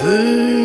food.